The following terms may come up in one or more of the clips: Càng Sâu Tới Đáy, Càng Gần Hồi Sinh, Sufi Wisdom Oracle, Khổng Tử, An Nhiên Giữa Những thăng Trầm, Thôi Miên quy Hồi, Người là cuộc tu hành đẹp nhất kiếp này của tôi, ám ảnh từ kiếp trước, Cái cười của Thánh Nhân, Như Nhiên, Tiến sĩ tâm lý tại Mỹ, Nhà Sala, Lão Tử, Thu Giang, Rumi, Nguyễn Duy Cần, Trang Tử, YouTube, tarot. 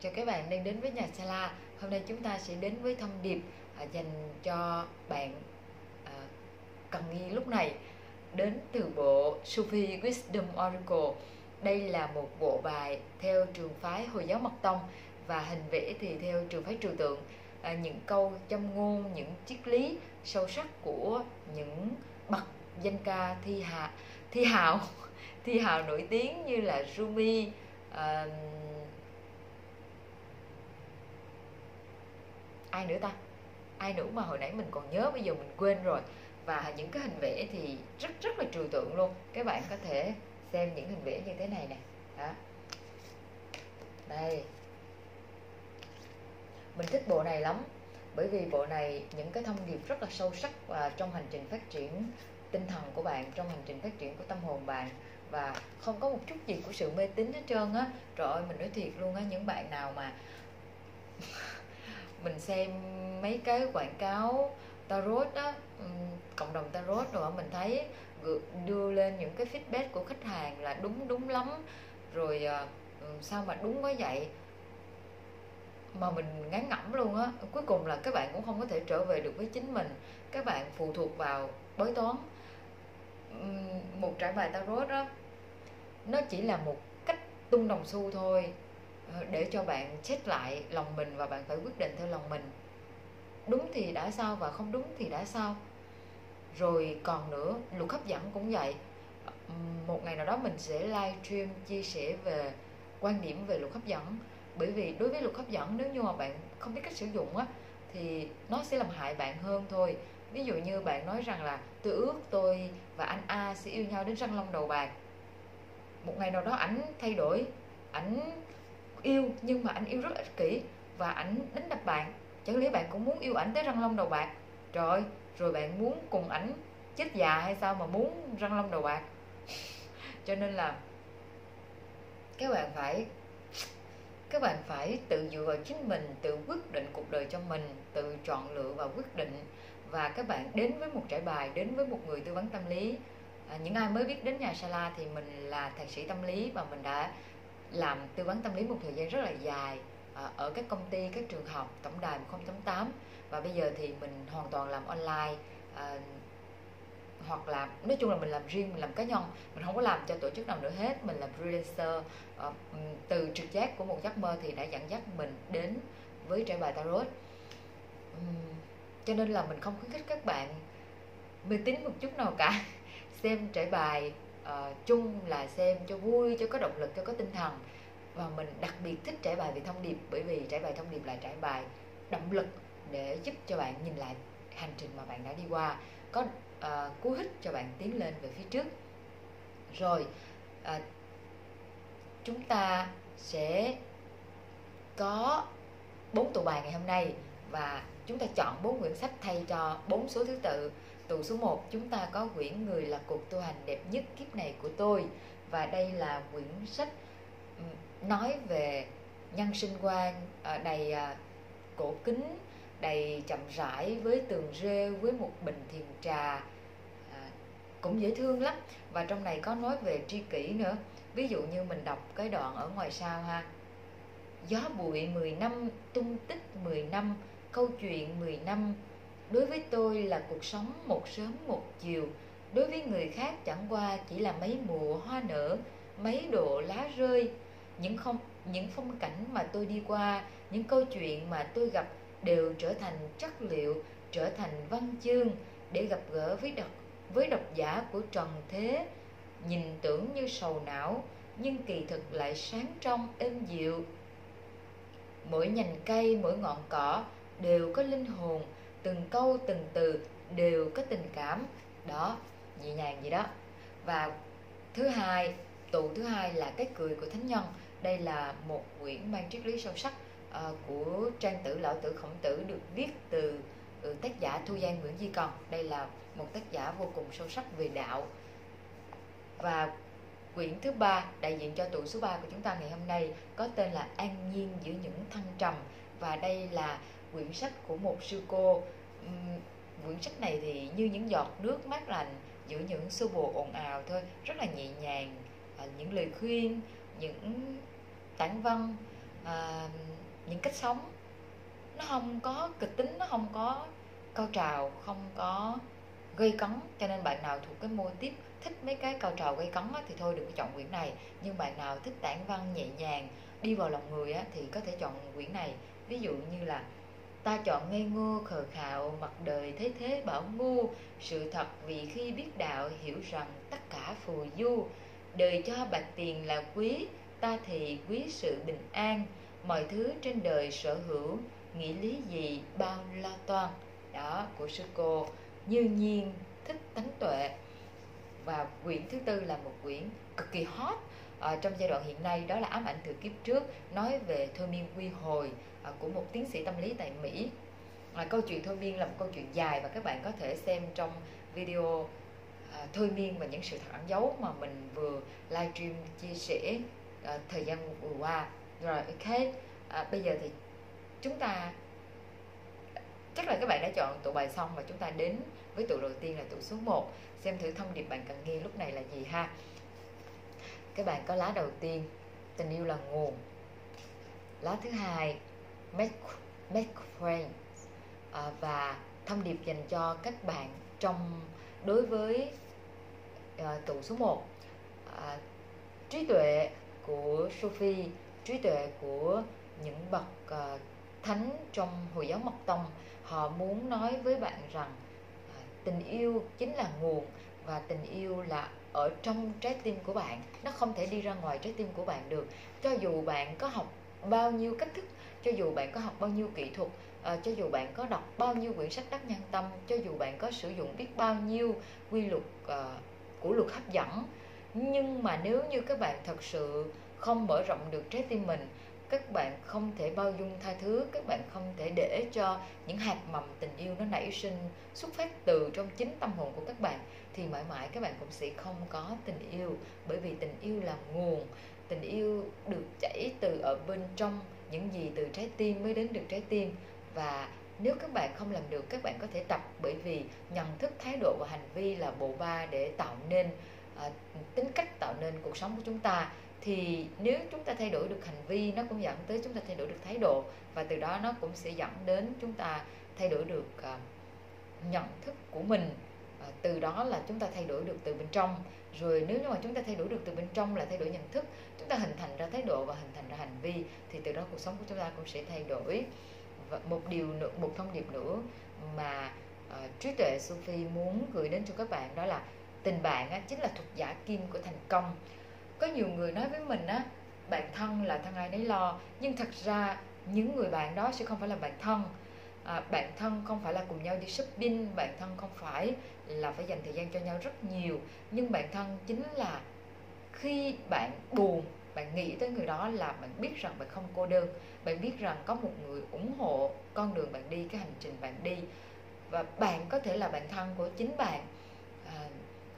Chào các bạn đang đến với nhà Sala. Hôm nay chúng ta sẽ đến với thông điệp dành cho bạn cần nghi lúc này, đến từ bộ Sufi Wisdom Oracle. Đây là một bộ bài theo trường phái Hồi giáo Mật Tông và hình vẽ thì theo trường phái Trừu Tượng. Những câu châm ngôn, những triết lý sâu sắc của những bậc danh ca thi hào nổi tiếng như là Rumi, ai nữa mà hồi nãy mình còn nhớ, bây giờ mình quên rồi. Và những cái hình vẽ thì rất là trừu tượng luôn. Các bạn có thể xem những hình vẽ như thế này nè. Đó. Đây, mình thích bộ này lắm, bởi vì bộ này những cái thông điệp rất là sâu sắc và trong hành trình phát triển tinh thần của bạn, trong hành trình phát triển của tâm hồn bạn, và không có một chút gì của sự mê tín hết trơn á. Trời ơi, mình nói thiệt luôn á, những bạn nào mà mình xem mấy cái quảng cáo tarot á, cộng đồng tarot rồi mình thấy đưa lên những cái feedback của khách hàng là đúng lắm rồi, sao mà đúng quá vậy, mà mình ngán ngẩm luôn á. Cuối cùng là các bạn cũng không có thể trở về được với chính mình, các bạn phụ thuộc vào bói toán. Một trải bài tarot đó, nó chỉ là một cách tung đồng xu thôi, để cho bạn check lại lòng mình và bạn phải quyết định theo lòng mình. Đúng thì đã sao và không đúng thì đã sao. Rồi còn nữa, luật hấp dẫn cũng vậy. Một ngày nào đó mình sẽ live stream chia sẻ về quan điểm về luật hấp dẫn, bởi vì đối với luật hấp dẫn, nếu như mà bạn không biết cách sử dụng á thì nó sẽ làm hại bạn hơn thôi. Ví dụ như bạn nói rằng là tôi ước tôi và anh A sẽ yêu nhau đến răng long đầu bạc. Một ngày nào đó ảnh thay đổi, ảnh yêu nhưng mà ảnh yêu rất ích kỷ và ảnh đánh đập bạn, chẳng lẽ bạn cũng muốn yêu ảnh tới răng long đầu bạc? Trời ơi, rồi bạn muốn cùng ảnh chết già hay sao mà muốn răng long đầu bạc? Cho nên là các bạn phải tự dựa vào chính mình, tự quyết định cuộc đời cho mình, tự chọn lựa và quyết định. Và các bạn đến với một trải bài, đến với một người tư vấn tâm lý. Những ai mới biết đến nhà Sala thì mình là thạc sĩ tâm lý và mình đã làm tư vấn tâm lý một thời gian rất là dài ở các công ty, các trường học, tổng đài 108. Và bây giờ thì mình hoàn toàn làm online, hoặc là nói chung là mình làm riêng, mình làm cá nhân, mình không có làm cho tổ chức nào nữa hết. Mình làm freelancer. Từ trực giác của một giấc mơ thì đã dẫn dắt mình đến với trải bài tarot. Cho nên là mình không khuyến khích các bạn mê tín một chút nào cả. Xem trải bài chung là xem cho vui, cho có động lực, cho có tinh thần. Và mình đặc biệt thích trải bài về thông điệp, bởi vì trải bài thông điệp là trải bài động lực để giúp cho bạn nhìn lại hành trình mà bạn đã đi qua, có cú hích cho bạn tiến lên về phía trước. Rồi chúng ta sẽ có 4 tụ bài ngày hôm nay và chúng ta chọn 4 quyển sách thay cho 4 số thứ tự. Tụ số 1 chúng ta có quyển Người là cuộc tu hành đẹp nhất kiếp này của tôi, và đây là quyển sách nói về nhân sinh quan đầy cổ kính, đầy chậm rãi, với tường rêu, với một bình thiền trà, cũng dễ thương lắm. Và trong này có nói về tri kỷ nữa. Ví dụ như mình đọc cái đoạn ở ngoài sau ha: gió bụi 10 năm, tung tích 10 năm, câu chuyện 10 năm. Đối với tôi là cuộc sống một sớm một chiều, đối với người khác chẳng qua chỉ là mấy mùa hoa nở, mấy độ lá rơi. Những phong cảnh mà tôi đi qua, những câu chuyện mà tôi gặp đều trở thành chất liệu, trở thành văn chương để gặp gỡ với độc giả của trần thế. Nhìn tưởng như sầu não nhưng kỳ thực lại sáng trong êm dịu. Mỗi nhành cây, mỗi ngọn cỏ đều có linh hồn, từng câu từng từ đều có tình cảm. Đó, nhẹ nhàng gì đó. Và tụ thứ hai là Cái cười của Thánh Nhân. Đây là một quyển mang triết lý sâu sắc của Trang Tử, Lão Tử, Khổng Tử, được viết từ tác giả Thu Giang, Nguyễn Duy Cần. Đây là một tác giả vô cùng sâu sắc về đạo. Và quyển thứ ba đại diện cho tụ số 3 của chúng ta ngày hôm nay có tên là An Nhiên Giữa Những Thăng Trầm, và đây là quyển sách của một sư cô. Quyển sách này thì như những giọt nước mát lành giữa những xô bồ ồn ào thôi, rất là nhẹ nhàng. Những lời khuyên, những tản văn những cách sống nó không có kịch tính, nó không có cao trào, không có gây cấn. Cho nên bạn nào thuộc cái mô típ thích mấy cái cao trào gây cấn thì thôi đừng có chọn quyển này. Nhưng bạn nào thích tản văn nhẹ nhàng, đi vào lòng người thì có thể chọn quyển này. Ví dụ như là ta chọn ngây ngô khờ khạo, mặt đời thế thế bảo ngu, sự thật vì khi biết đạo, hiểu rằng tất cả phù du. Đời cho bạc tiền là quý, ta thì quý sự bình an. Mọi thứ trên đời sở hữu, nghĩ lý gì bao lo toan. Đó, của sư cô Như Nhiên, thích tánh tuệ. Và quyển thứ tư là một quyển cực kỳ hot trong giai đoạn hiện nay, đó là Ám ảnh từ kiếp trước, nói về thôi miên quy hồi của một tiến sĩ tâm lý tại Mỹ. Câu chuyện thôi miên là một câu chuyện dài và các bạn có thể xem trong video thôi miên và những sự thật ẩn giấu mà mình vừa livestream chia sẻ thời gian vừa qua. Rồi, ok, bây giờ thì chúng ta chắc là các bạn đã chọn tụ bài xong và chúng ta đến với tụ đầu tiên là tụ số 1. Xem thử thông điệp bạn cần nghe lúc này là gì ha. Các bạn có lá đầu tiên, tình yêu là nguồn. Lá thứ hai, make friends, và thông điệp dành cho các bạn đối với tụ số 1. Trí tuệ của Sufi, trí tuệ của những bậc thánh trong Hồi giáo Mật Tông. Họ muốn nói với bạn rằng tình yêu chính là nguồn, và tình yêu là ở trong trái tim của bạn, nó không thể đi ra ngoài trái tim của bạn được. Cho dù bạn có học bao nhiêu cách thức, cho dù bạn có học bao nhiêu kỹ thuật, cho dù bạn có đọc bao nhiêu quyển sách đắc nhân tâm, cho dù bạn có sử dụng biết bao nhiêu quy luật của luật hấp dẫn, nhưng mà nếu như các bạn thật sự không mở rộng được trái tim mình, các bạn không thể bao dung tha thứ, các bạn không thể để cho những hạt mầm tình yêu nó nảy sinh xuất phát từ trong chính tâm hồn của các bạn, thì mãi mãi các bạn cũng sẽ không có tình yêu. Bởi vì tình yêu là nguồn, tình yêu được chảy từ ở bên trong, những gì từ trái tim mới đến được trái tim. Và nếu các bạn không làm được, các bạn có thể tập, bởi vì nhận thức, thái độ và hành vi là bộ ba để tạo nên tính cách, tạo nên cuộc sống của chúng ta. Thì nếu chúng ta thay đổi được hành vi, nó cũng dẫn tới chúng ta thay đổi được thái độ, và từ đó nó cũng sẽ dẫn đến chúng ta thay đổi được nhận thức của mình. Từ đó là chúng ta thay đổi được từ bên trong. Rồi nếu như mà chúng ta thay đổi được từ bên trong là thay đổi nhận thức, chúng ta hình thành ra thái độ và hình thành ra hành vi, thì từ đó cuộc sống của chúng ta cũng sẽ thay đổi. Và một thông điệp nữa mà trí tuệ Sufi muốn gửi đến cho các bạn, đó là tình bạn chính là thuật giả kim của thành công. Có nhiều người nói với mình bạn thân là thân ai nấy lo, nhưng thật ra những người bạn đó sẽ không phải là bạn thân. Bạn thân không phải là cùng nhau đi shopping, bạn thân không phải là phải dành thời gian cho nhau rất nhiều, nhưng bạn thân chính là khi bạn buồn, bạn nghĩ tới người đó là bạn biết rằng bạn không cô đơn, bạn biết rằng có một người ủng hộ con đường bạn đi, cái hành trình bạn đi. Và bạn có thể là bạn thân của chính bạn,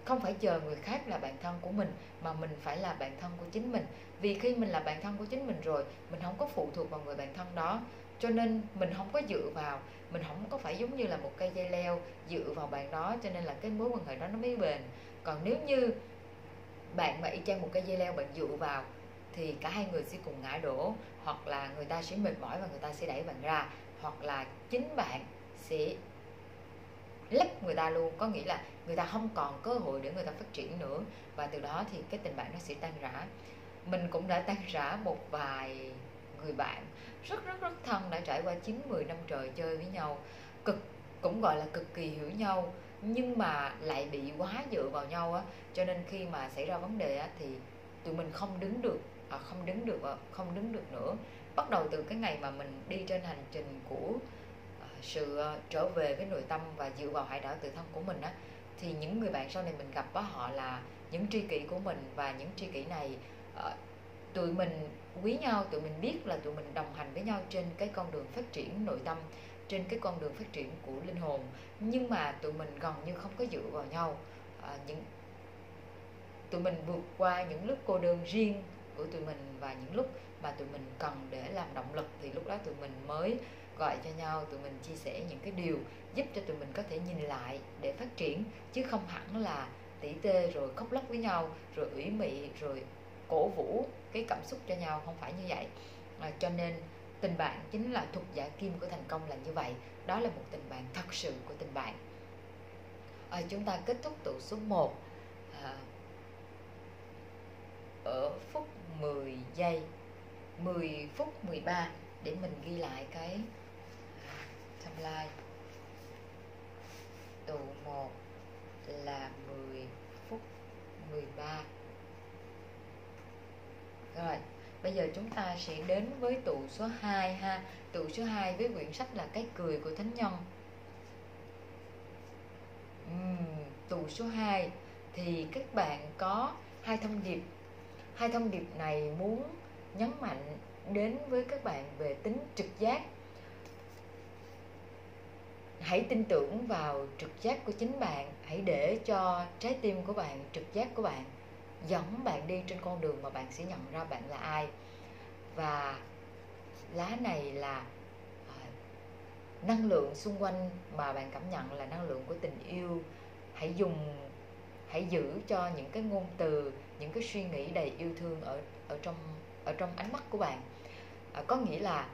không phải chờ người khác là bạn thân của mình, mà mình phải là bạn thân của chính mình. Vì khi mình là bạn thân của chính mình rồi, mình không có phụ thuộc vào người bạn thân đó, cho nên mình không có dựa vào, mình không có phải giống như là một cây dây leo dựa vào bạn đó, cho nên là cái mối quan hệ đó nó mới bền. Còn nếu như bạn mà y chang một cây dây leo bạn dựa vào thì cả hai người sẽ cùng ngã đổ, hoặc là người ta sẽ mệt mỏi và người ta sẽ đẩy bạn ra, hoặc là chính bạn sẽ lấp người ta luôn, có nghĩa là người ta không còn cơ hội để người ta phát triển nữa, và từ đó thì cái tình bạn nó sẽ tan rã. Mình cũng đã tan rã một vài người bạn rất rất rất thân, đã trải qua 9-10 năm trời chơi với nhau, cũng gọi là cực kỳ hiểu nhau, nhưng mà lại bị quá dựa vào nhau cho nên khi mà xảy ra vấn đề thì tụi mình không đứng được nữa. Bắt đầu từ cái ngày mà mình đi trên hành trình của sự trở về với nội tâm và dựa vào hải đảo tự thân của mình thì những người bạn sau này mình gặp họ là những tri kỷ của mình, và những tri kỷ này tụi mình quý nhau, tụi mình biết là tụi mình đồng hành với nhau trên cái con đường phát triển nội tâm, trên cái con đường phát triển của linh hồn, nhưng mà tụi mình gần như không có dựa vào nhau. Tụi mình vượt qua những lúc cô đơn riêng của tụi mình, và những lúc mà tụi mình cần để làm động lực thì lúc đó tụi mình mới gọi cho nhau, tụi mình chia sẻ những cái điều giúp cho tụi mình có thể nhìn lại để phát triển, chứ không hẳn là tỉ tê rồi khóc lóc với nhau, rồi ủy mị, rồi cổ vũ cái cảm xúc cho nhau, không phải như vậy. Cho nên tình bạn chính là thuật giả kim của thành công là như vậy. Đó là một tình bạn thật sự của tình bạn. Chúng ta kết thúc tụ số 1 ở phút 10 giây 10 phút 13 để mình ghi lại cái timeline. Tụ 1 là 10 phút 13. Rồi, bây giờ chúng ta sẽ đến với tụ số 2 ha. Tụ số 2 với quyển sách là Cái cười của Thánh Nhân. Tụ số 2 thì các bạn có hai thông điệp. Hai thông điệp này muốn nhấn mạnh đến với các bạn về tính trực giác. Hãy tin tưởng vào trực giác của chính bạn. Hãy để cho trái tim của bạn, trực giác của bạn dẫn bạn đi trên con đường mà bạn sẽ nhận ra bạn là ai. Và lá này là năng lượng xung quanh mà bạn cảm nhận là năng lượng của tình yêu. Hãy giữ cho những cái ngôn từ, những cái suy nghĩ đầy yêu thương ở trong ánh mắt của bạn. Có nghĩa là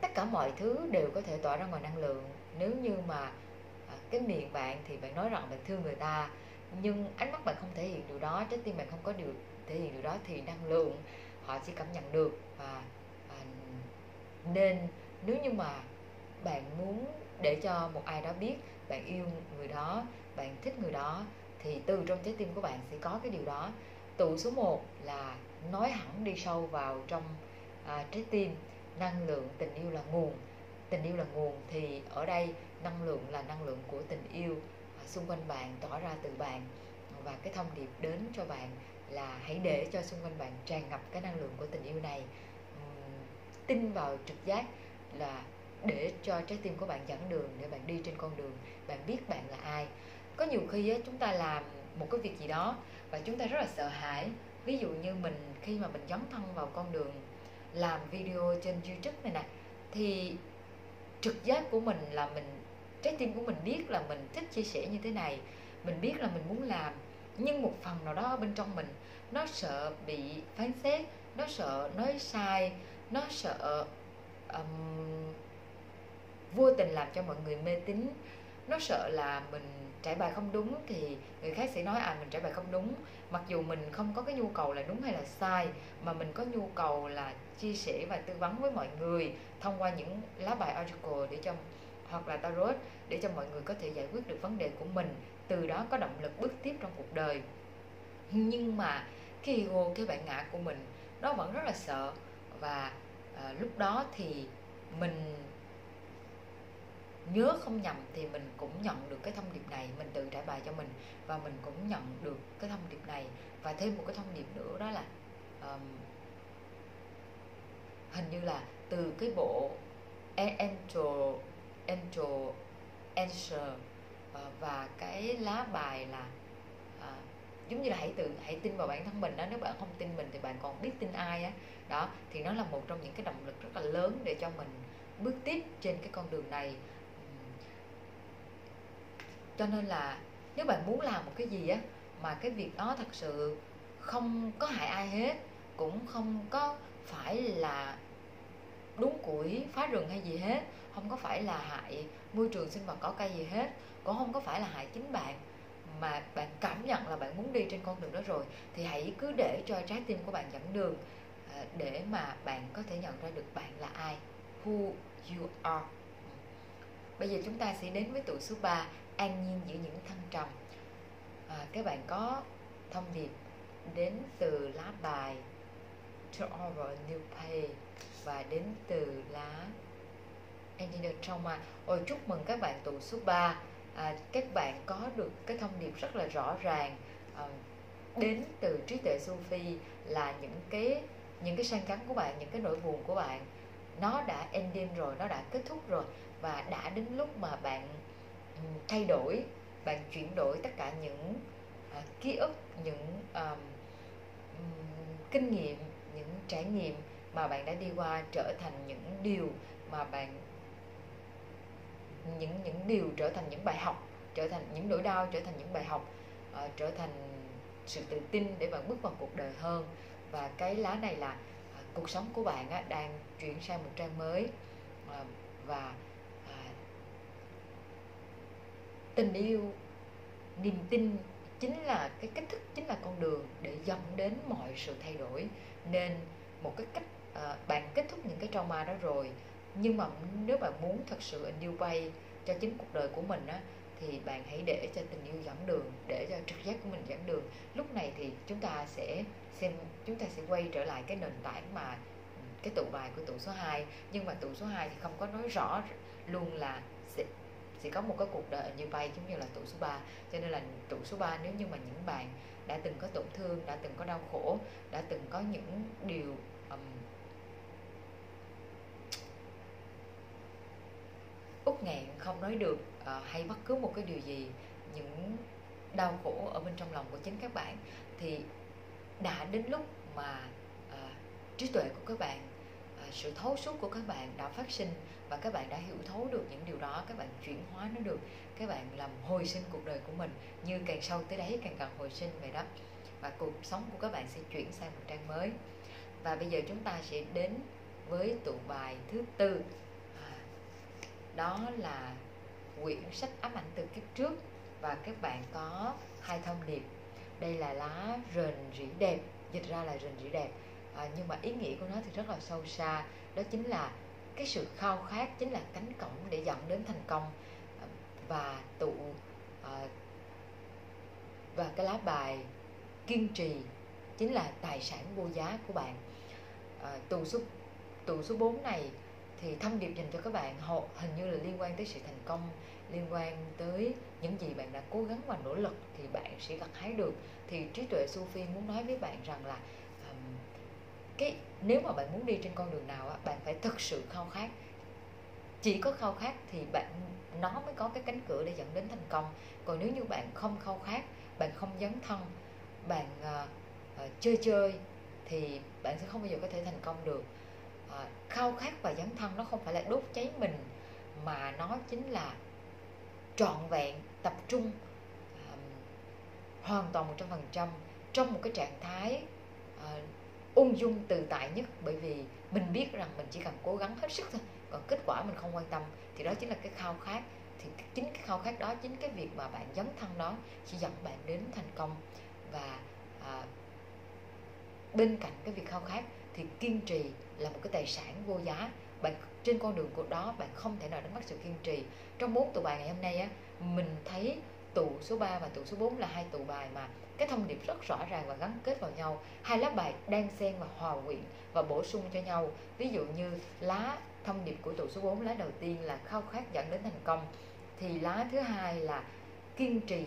tất cả mọi thứ đều có thể tỏa ra ngoài năng lượng. Nếu như mà cái miệng bạn thì bạn nói rằng bạn thương người ta, nhưng ánh mắt bạn không thể hiện điều đó, trái tim bạn không có thể hiện điều đó, thì năng lượng họ sẽ cảm nhận được. Và nên nếu như mà bạn muốn để cho một ai đó biết bạn yêu người đó, bạn thích người đó, thì từ trong trái tim của bạn sẽ có cái điều đó. Tụ số 1 là nói hẳn đi sâu vào trong trái tim. Năng lượng tình yêu là nguồn. Tình yêu là nguồn thì ở đây năng lượng là năng lượng của tình yêu xung quanh bạn, tỏa ra từ bạn. Và cái thông điệp đến cho bạn là hãy để cho xung quanh bạn tràn ngập cái năng lượng của tình yêu này. Tin vào trực giác là để cho trái tim của bạn dẫn đường, để bạn đi trên con đường, bạn biết bạn là ai. Có nhiều khi chúng ta làm một cái việc gì đó và chúng ta rất là sợ hãi. Ví dụ như mình khi mà mình dấn thân vào con đường làm video trên YouTube này nè, thì trực giác của mình là trái tim của mình biết là mình thích chia sẻ như thế này, mình biết là mình muốn làm, nhưng một phần nào đó bên trong mình nó sợ bị phán xét, nó sợ nói sai, nó sợ vô tình làm cho mọi người mê tín, nó sợ là mình trải bài không đúng thì người khác sẽ nói mình trải bài không đúng, mặc dù mình không có cái nhu cầu là đúng hay là sai, mà mình có nhu cầu là chia sẻ và tư vấn với mọi người thông qua những lá bài oracle để trong hoặc là tarot, để cho mọi người có thể giải quyết được vấn đề của mình, từ đó có động lực bước tiếp trong cuộc đời. Nhưng mà cái ego, cái bản ngã của mình nó vẫn rất là sợ, và lúc đó thì mình nhớ không nhầm thì mình cũng nhận được cái thông điệp này, mình tự trải bài cho mình và mình cũng nhận được cái thông điệp này. Và thêm một cái thông điệp nữa đó là hình như là từ cái bộ Angel Answer, và cái lá bài là giống như là hãy tin vào bản thân mình đó. Nếu bạn không tin mình thì bạn còn biết tin ai á đó. Thì nó là một trong những cái động lực rất là lớn để cho mình bước tiếp trên cái con đường này. Cho nên là nếu bạn muốn làm một cái gì á mà cái việc đó thật sự không có hại ai hết, cũng không có phải là đúng củi phá rừng hay gì hết, không có phải là hại môi trường sinh vật có cây gì hết, cũng không có phải là hại chính bạn, mà bạn cảm nhận là bạn muốn đi trên con đường đó rồi, thì hãy cứ để cho trái tim của bạn dẫn đường, để mà bạn có thể nhận ra được bạn là ai, who you are. Bây giờ chúng ta sẽ đến với tụ số 3, an nhiên giữa những thăng trầm. Các bạn có thông điệp đến từ lá bài Tomorrow New Pay và đến từ lá Angel Trauma. Chúc mừng các bạn tụ số 3. Các bạn có được cái thông điệp rất là rõ ràng đến từ trí tuệ Sufi, là những cái sang chấn của bạn, những cái nỗi buồn của bạn nó đã ending rồi, nó đã kết thúc rồi, và đã đến lúc mà bạn thay đổi, bạn chuyển đổi tất cả những ký ức, những kinh nghiệm, những trải nghiệm mà bạn đã đi qua trở thành những điều mà bạn những điều trở thành những bài học, trở thành những nỗi đau, trở thành những bài học, trở thành sự tự tin để bạn bước vào cuộc đời hơn. Và cái lá này là cuộc sống của bạn đang chuyển sang một trang mới, và tình yêu, niềm tin chính là cái cách thức, chính là con đường để dẫn đến mọi sự thay đổi. Nên một cái cách bạn kết thúc những cái trauma đó rồi, nhưng mà nếu bạn muốn thật sự in new way cho chính cuộc đời của mình thì bạn hãy để cho tình yêu dẫn đường, để cho trực giác của mình dẫn đường. Lúc này thì chúng ta sẽ xem, chúng ta sẽ quay trở lại cái nền tảng mà cái tụ bài của tụ số 2. Nhưng mà tụ số 2 thì không có nói rõ luôn là sẽ có một cái cuộc đời như vậy giống như là tụ số 3. Cho nên là tụ số 3, nếu như mà những bạn đã từng có tổn thương, đã từng có đau khổ, đã từng có những điều út nghẹn không nói được, hay bất cứ một cái điều gì, những đau khổ ở bên trong lòng của chính các bạn, thì đã đến lúc mà trí tuệ của các bạn, sự thấu suốt của các bạn đã phát sinh, và các bạn đã hiểu thấu được những điều đó, các bạn chuyển hóa nó được, các bạn làm hồi sinh cuộc đời của mình. Như càng sâu tới đấy càng cần hồi sinh vậy đó, và cuộc sống của các bạn sẽ chuyển sang một trang mới. Và bây giờ chúng ta sẽ đến với tụ bài thứ tư, đó là quyển sách Ám ảnh từ kiếp trước. Và các bạn có hai thông điệp. Đây là lá rền rỉ đẹp, dịch ra là rền rỉ đẹp, nhưng mà ý nghĩa của nó thì rất là sâu xa. Đó chính là cái sự khao khát, chính là cánh cổng để dẫn đến thành công. Và và cái lá bài kiên trì chính là tài sản vô giá của bạn. Tụ số 4 này thì thông điệp dành cho các bạn hình như là liên quan tới sự thành công, liên quan tới những gì bạn đã cố gắng và nỗ lực thì bạn sẽ gặt hái được. Thì trí tuệ Sufi muốn nói với bạn rằng là nếu mà bạn muốn đi trên con đường nào, bạn phải thực sự khao khát. Chỉ có khao khát thì nó mới có cái cánh cửa để dẫn đến thành công. Còn nếu như bạn không khao khát, bạn không dấn thân, bạn chơi thì bạn sẽ không bao giờ có thể thành công được. Khao khát và dấn thân nó không phải là đốt cháy mình, mà nó chính là trọn vẹn, tập trung hoàn toàn 100% trong một cái trạng thái ung dung tự tại nhất. Bởi vì mình biết rằng mình chỉ cần cố gắng hết sức thôi, còn kết quả mình không quan tâm. Thì đó chính là cái khao khát. Thì chính cái khao khát đó, chính cái việc mà bạn dấn thân đó sẽ dẫn bạn đến thành công. Và bên cạnh cái việc khao khát thì kiên trì là một cái tài sản vô giá. Bạn trên con đường của đó, bạn không thể nào đánh mất sự kiên trì. Trong 4 tụ bài ngày hôm nay mình thấy tụ số 3 và tụ số 4 là hai tụ bài mà cái thông điệp rất rõ ràng và gắn kết vào nhau. Hai lá bài đan xen và hòa quyện và bổ sung cho nhau. Ví dụ như lá thông điệp của tụ số 4, lá đầu tiên là khao khát dẫn đến thành công, thì lá thứ hai là kiên trì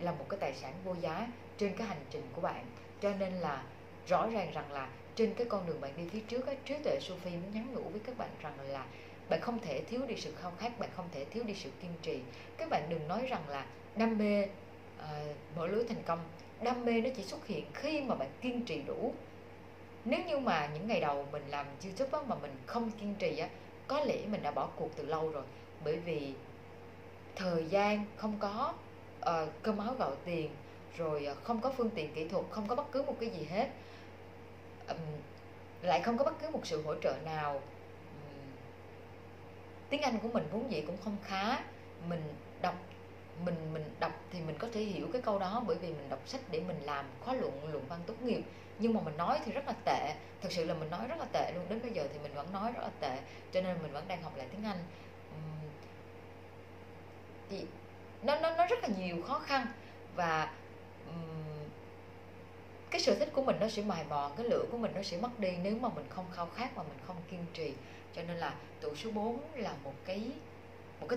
là một cái tài sản vô giá trên cái hành trình của bạn. Cho nên là rõ ràng rằng là trên cái con đường bạn đi phía trước, trí tuệ Sufi muốn nhắn nhủ với các bạn rằng là bạn không thể thiếu đi sự khao khát, bạn không thể thiếu đi sự kiên trì. Các bạn đừng nói rằng là đam mê mở lưới thành công. Đam mê nó chỉ xuất hiện khi mà bạn kiên trì đủ. Nếu như mà những ngày đầu mình làm YouTube mà mình không kiên trì có lẽ mình đã bỏ cuộc từ lâu rồi. Bởi vì thời gian không có, cơm áo gạo tiền, rồi không có phương tiện kỹ thuật, không có bất cứ một cái gì hết, lại không có bất cứ một sự hỗ trợ nào. Tiếng Anh của mình vốn dĩ cũng không khá. Mình đọc thì mình có thể hiểu cái câu đó, bởi vì mình đọc sách để mình làm khóa luận văn tốt nghiệp. Nhưng mà mình nói thì rất là tệ. Thật sự là mình nói rất là tệ luôn. Đến bây giờ thì mình vẫn nói rất là tệ. Cho nên mình vẫn đang học lại tiếng Anh. Thì nó rất là nhiều khó khăn. Và cái sở thích của mình nó sẽ mài mòn, cái lửa của mình nó sẽ mất đi nếu mà mình không khao khát và mình không kiên trì. Cho nên là tụ số 4 là một cái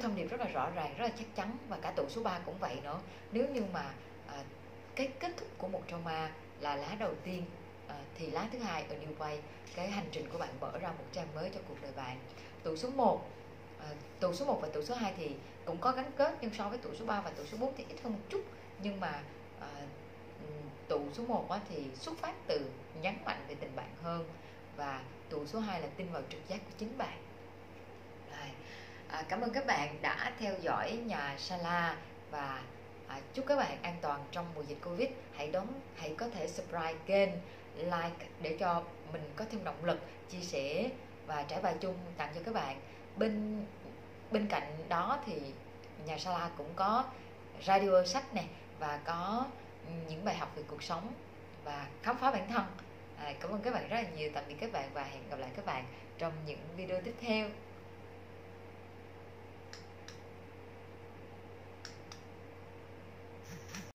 thông điệp rất là rõ ràng, rất là chắc chắn. Và cả tụ số 3 cũng vậy nữa. Nếu như mà cái kết thúc của một trauma là lá đầu tiên, thì lá thứ hai ở new way, cái hành trình của bạn mở ra một trang mới cho cuộc đời bạn. Tụ số 1 và tụ số 2 thì cũng có gắn kết, nhưng so với tụ số 3 và tụ số 4 thì ít hơn một chút. Nhưng mà tụ số 1 thì xuất phát từ nhấn mạnh về tình bạn hơn, và tụ số 2 là tin vào trực giác của chính bạn. Cảm ơn các bạn đã theo dõi nhà Sala, và chúc các bạn an toàn trong mùa dịch Covid. Hãy có thể subscribe kênh like để cho mình có thêm động lực chia sẻ và trải bài chung tặng cho các bạn. Bên cạnh đó thì nhà Sala cũng có radio sách này và có những bài học về cuộc sống và khám phá bản thân. Cảm ơn các bạn rất là nhiều. Tạm biệt các bạn và hẹn gặp lại các bạn trong những video tiếp theo.